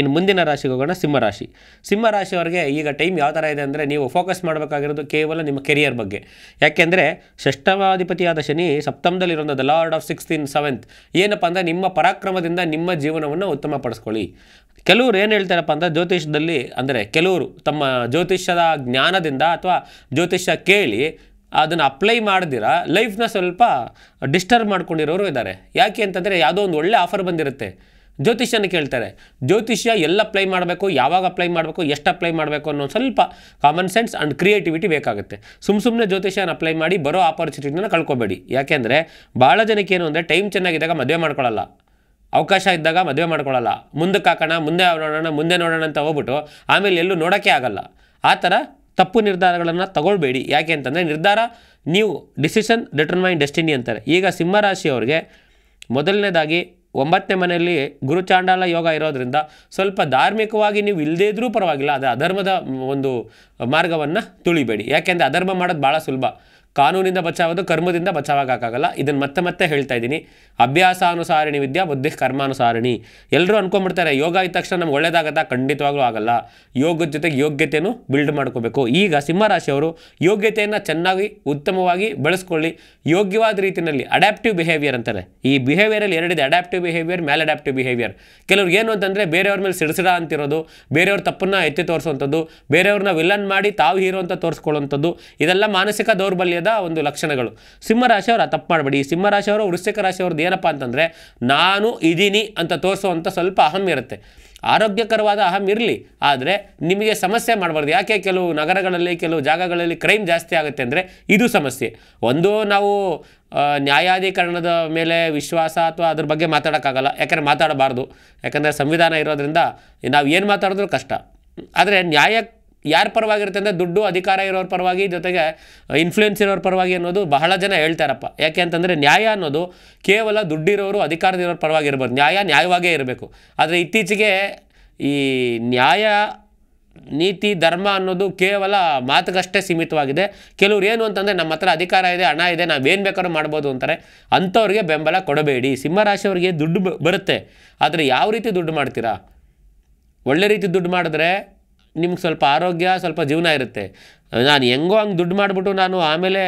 ಇನ್ನು ಮುಂದಿನ ರಾಶಿಗೆ ಹೋಗೋಣ, ಸಿಂಹರಾಶಿ. ಸಿಂಹರಾಶಿಯವರಿಗೆ ಈಗ ಟೈಮ್ ಯಾವ ಥರ ಇದೆ ಅಂದರೆ, ನೀವು ಫೋಕಸ್ ಮಾಡಬೇಕಾಗಿರೋದು ಕೇವಲ ನಿಮ್ಮ ಕೆರಿಯರ್ ಬಗ್ಗೆ. ಯಾಕೆಂದರೆ ಷಷ್ಠಮಾಧಿಪತಿಯಾದ ಶನಿ ಸಪ್ತಮದಲ್ಲಿರೋದು, the lord of sixth in seventh. ಏನಪ್ಪ ಅಂದರೆ ನಿಮ್ಮ ಪರಾಕ್ರಮದಿಂದ ನಿಮ್ಮ ಜೀವನವನ್ನು ಉತ್ತಮಪಡಿಸ್ಕೊಳ್ಳಿ. ಕೆಲವರು ಏನು ಹೇಳ್ತಾರಪ್ಪ ಅಂದರೆ, ಜ್ಯೋತಿಷ್ಯದಲ್ಲಿ ಅಂದರೆ ಕೆಲವರು ತಮ್ಮ ಜ್ಯೋತಿಷ್ಯದ ಜ್ಞಾನದಿಂದ ಅಥವಾ ಜ್ಯೋತಿಷ್ಯ ಕೇಳಿ ಅದನ್ನು ಅಪ್ಲೈ ಮಾಡ್ದಿರಾ ಲೈಫ್ನ ಸ್ವಲ್ಪ ಡಿಸ್ಟರ್ಬ್ ಮಾಡ್ಕೊಂಡಿರೋರು ಇದ್ದಾರೆ. ಯಾಕೆ ಅಂತಂದರೆ ಯಾವುದೋ ಒಂದು ಒಳ್ಳೆ ಆಫರ್ ಬಂದಿರುತ್ತೆ, ಜ್ಯೋತಿಷ್ಯನ ಕೇಳ್ತಾರೆ. ಜ್ಯೋತಿಷ್ಯ ಎಲ್ಲ ಅಪ್ಲೈ ಮಾಡಬೇಕು, ಯಾವಾಗ ಅಪ್ಲೈ ಮಾಡಬೇಕು, ಎಷ್ಟು ಅಪ್ಲೈ ಮಾಡಬೇಕು ಅನ್ನೋ ಸ್ವಲ್ಪ ಕಾಮನ್ ಸೆನ್ಸ್ ಆ್ಯಂಡ್ ಕ್ರಿಯೇಟಿವಿಟಿ ಬೇಕಾಗುತ್ತೆ. ಸುಮ್ಮನೆ ಜ್ಯೋತಿಷ್ಯನ ಅಪ್ಲೈ ಮಾಡಿ ಬರೋ ಆಪರ್ಚುನಿಟಿನ ಕಳ್ಕೊಬೇಡಿ. ಯಾಕೆಂದರೆ ಭಾಳ ಜನಕ್ಕೆ ಏನು ಅಂದರೆ, ಟೈಮ್ ಚೆನ್ನಾಗಿದ್ದಾಗ ಮದುವೆ ಮಾಡ್ಕೊಳ್ಳಲ್ಲ, ಅವಕಾಶ ಇದ್ದಾಗ ಮದುವೆ ಮಾಡ್ಕೊಳ್ಳಲ್ಲ, ಮುಂದಕ್ಕೆ ಹಾಕೋಣ, ಮುಂದೆ ನೋಡೋಣ ಅಂತ ಹೋಗ್ಬಿಟ್ಟು ಆಮೇಲೆ ಎಲ್ಲೂ ನೋಡೋಕ್ಕೆ ಆಗಲ್ಲ. ಆ ಥರ ತಪ್ಪು ನಿರ್ಧಾರಗಳನ್ನು ತಗೊಳ್ಬೇಡಿ. ಯಾಕೆ ಅಂತಂದರೆ ನಿರ್ಧಾರ ನೀವು ಡಿಸಿಷನ್ ಡಿಟರ್ಮೈನ್ ಡೆಸ್ಟಿನಿ ಅಂತಾರೆ. ಈಗ ಸಿಂಹರಾಶಿಯವ್ರಿಗೆ ಮೊದಲನೇದಾಗಿ 9ನೇ ಮನೆಯಲ್ಲಿ ಗುರುಚಾಂಡಾಲ ಯೋಗ ಇರೋದ್ರಿಂದ ಸ್ವಲ್ಪ ಧಾರ್ಮಿಕವಾಗಿ ನೀವು ಇಲ್ಲದೇ ಇದ್ರೂ ಪರವಾಗಿಲ್ಲ, ಅದು ಅಧರ್ಮದ ಒಂದು ಮಾರ್ಗವನ್ನು ತುಳಿಬೇಡಿ. ಯಾಕೆಂದರೆ ಅಧರ್ಮ ಮಾಡೋದು ಭಾಳ ಸುಲಭ, ಕಾನೂನಿಂದ ಬಚಾವೋದು ಕರ್ಮದಿಂದ ಬಚಾವಾಗಕ್ಕಾಗಲ್ಲ. ಇದನ್ನು ಮತ್ತೆ ಹೇಳ್ತಾ ಇದ್ದೀನಿ, ಅಭ್ಯಾಸಾನುಸಾರಣಿ ವಿದ್ಯಾ ಬುದ್ಧಿ ಕರ್ಮಾನುಸಾರಣಿ. ಎಲ್ಲರೂ ಅಂದ್ಕೊಂಡ್ಬಿಡ್ತಾರೆ ಯೋಗ ಇದ್ದ ತಕ್ಷಣ ನಮ್ಗೆ ಒಳ್ಳೇದಾಗತ್ತಾ? ಖಂಡಿತವಾಗ್ಲೂ ಆಗಲ್ಲ. ಯೋಗದ ಜೊತೆಗೆ ಯೋಗ್ಯತೆಯನ್ನು ಬಿಲ್ಡ್ ಮಾಡ್ಕೋಬೇಕು. ಈಗ ಸಿಂಹರಾಶಿಯವರು ಯೋಗ್ಯತೆಯನ್ನು ಚೆನ್ನಾಗಿ ಉತ್ತಮವಾಗಿ ಬೆಳೆಸ್ಕೊಳ್ಳಿ. ಯೋಗ್ಯವಾದ ರೀತಿಯಲ್ಲಿ ಅಡ್ಯಾಪ್ಟಿವ್ ಬಿಹೇವಿಯರ್ ಅಂತಾರೆ. ಈ ಬಿಹೇವಿಯರಲ್ಲಿ ಎರಡಿದೆ, adaptive behaviour, maladaptive behaviour. ಕೆಲವ್ರಿಗೆ ಏನು ಅಂತಂದರೆ ಬೇರೆಯವ್ರ ಮೇಲೆ ಸಿಡಿಸಿಡ ಅಂತಿರೋದು, ಬೇರೆಯವ್ರ ತಪ್ಪನ್ನು ಎತ್ತಿ ತೋರಿಸುವಂಥದ್ದು, ಬೇರೆಯವ್ರನ್ನ ವಿಲನ್ ಮಾಡಿ ತಾವು ಹೀರೋ ಅಂತ ತೋರಿಸ್ಕೊಳ್ಳುವಂಥದ್ದು, ಇದೆಲ್ಲ ಮಾನಸಿಕ ದೌರ್ಬಲ್ಯದ ಒಂದು ಲಕ್ಷಣಗಳು. ಸಿಂಹರಾಶಿಯವರು ತಪ್ಪು ಮಾಡಬೇಡಿ. ಸಿಂಹರಾಶಿಯವರು ವೃಶ್ಚಿಕ ರಾಶಿಯವ್ರದ್ದು ಏನಪ್ಪ ಅಂತಂದರೆ, ನಾನು ಇದೀನಿ ಅಂತ ತೋರಿಸುವಂಥ ಸ್ವಲ್ಪ ಅಹಂ ಇರುತ್ತೆ. ಆರೋಗ್ಯಕರವಾದ ಅಹಂ ಇರಲಿ, ಆದರೆ ನಿಮಗೆ ಸಮಸ್ಯೆ ಮಾಡಬಾರ್ದು. ಯಾಕೆ ಕೆಲವು ನಗರಗಳಲ್ಲಿ ಕೆಲವು ಜಾಗಗಳಲ್ಲಿ ಕ್ರೈಮ್ ಜಾಸ್ತಿ ಆಗುತ್ತೆ ಅಂದರೆ ಇದು ಸಮಸ್ಯೆ. ಒಂದು ನಾವು ನ್ಯಾಯಾಧೀಕರಣದ ಮೇಲೆ ವಿಶ್ವಾಸ ಅಥವಾ ಅದ್ರ ಬಗ್ಗೆ ಮಾತಾಡೋಕ್ಕಾಗಲ್ಲ, ಯಾಕಂದರೆ ಮಾತಾಡಬಾರ್ದು, ಯಾಕಂದರೆ ಸಂವಿಧಾನ ಇರೋದ್ರಿಂದ ನಾವು ಏನು ಮಾತಾಡಿದ್ರೂ ಕಷ್ಟ. ಆದರೆ ನ್ಯಾಯ ಯಾರ ಪರವಾಗಿರುತ್ತೆ ಅಂದರೆ ದುಡ್ಡು ಅಧಿಕಾರ ಇರೋರ ಪರವಾಗಿ, ಜೊತೆಗೆ ಇನ್ಫ್ಲೂಯೆನ್ಸ್ ಇರೋರ ಪರವಾಗಿ ಅನ್ನೋದು ಬಹಳ ಜನ ಹೇಳ್ತಾರಪ್ಪ. ಯಾಕೆ ಅಂತಂದರೆ ನ್ಯಾಯ ಅನ್ನೋದು ಕೇವಲ ದುಡ್ಡಿರೋರು ಅಧಿಕಾರದಿರೋರ ಪರವಾಗಿ ಇರ್ಬೋದು, ನ್ಯಾಯವಾಗೇ ಇರಬೇಕು. ಆದರೆ ಇತ್ತೀಚೆಗೆ ಈ ನ್ಯಾಯ ನೀತಿ ಧರ್ಮ ಅನ್ನೋದು ಕೇವಲ ಮಾತುಗಷ್ಟೇ ಸೀಮಿತವಾಗಿದೆ. ಕೆಲವ್ರು ಏನು ಅಂತಂದರೆ ನಮ್ಮ ಹತ್ರ ಅಧಿಕಾರ ಇದೆ, ಹಣ ಇದೆ, ನಾವೇನು ಬೇಕಾದ್ರೂ ಮಾಡ್ಬೋದು ಅಂತಾರೆ. ಅಂಥವ್ರಿಗೆ ಬೆಂಬಲ ಕೊಡಬೇಡಿ. ಸಿಂಹರಾಶಿಯವ್ರಿಗೆ ದುಡ್ಡು ಬರುತ್ತೆ, ಆದರೆ ಯಾವ ರೀತಿ ದುಡ್ಡು ಮಾಡ್ತೀರಾ? ಒಳ್ಳೆ ರೀತಿ ದುಡ್ಡು ಮಾಡಿದ್ರೆ ನಿಮ್ಗೆ ಸ್ವಲ್ಪ ಆರೋಗ್ಯ, ಸ್ವಲ್ಪ ಜೀವನ ಇರುತ್ತೆ. ನಾನು ಹೆಂಗೋ ಹಂಗೆ ದುಡ್ಡು ಮಾಡಿಬಿಟ್ಟು ನಾನು ಆಮೇಲೆ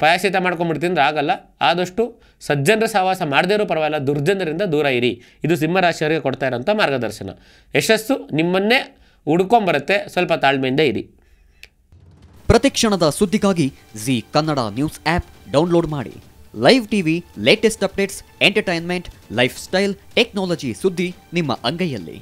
ಪಾಯಸಿತ ಮಾಡ್ಕೊಂಡ್ಬಿಡ್ತೀನಿ ಅಂದರೆ ಆಗಲ್ಲ. ಆದಷ್ಟು ಸಜ್ಜನರ ಸಹವಾಸ ಮಾಡದೇ ಇರೋ ಪರವಾಗಿಲ್ಲ, ದುರ್ಜನರಿಂದ ದೂರ ಇರಿ. ಇದು ಸಿಂಹರಾಶಿಯವರಿಗೆ ಕೊಡ್ತಾ ಇರೋಂಥ ಮಾರ್ಗದರ್ಶನ. ಯಶಸ್ಸು ನಿಮ್ಮನ್ನೇ ಹುಡ್ಕೊಂಬರುತ್ತೆ, ಸ್ವಲ್ಪ ತಾಳ್ಮೆಯಿಂದ ಇರಿ. ಪ್ರತಿಕ್ಷಣದ ಸುದ್ದಿಗಾಗಿ Zee Kannada news app download ಮಾಡಿ. Live TV, latest updates, entertainment, lifestyle, technology ಸುದ್ದಿ ನಿಮ್ಮ ಅಂಗೈಯಲ್ಲಿ.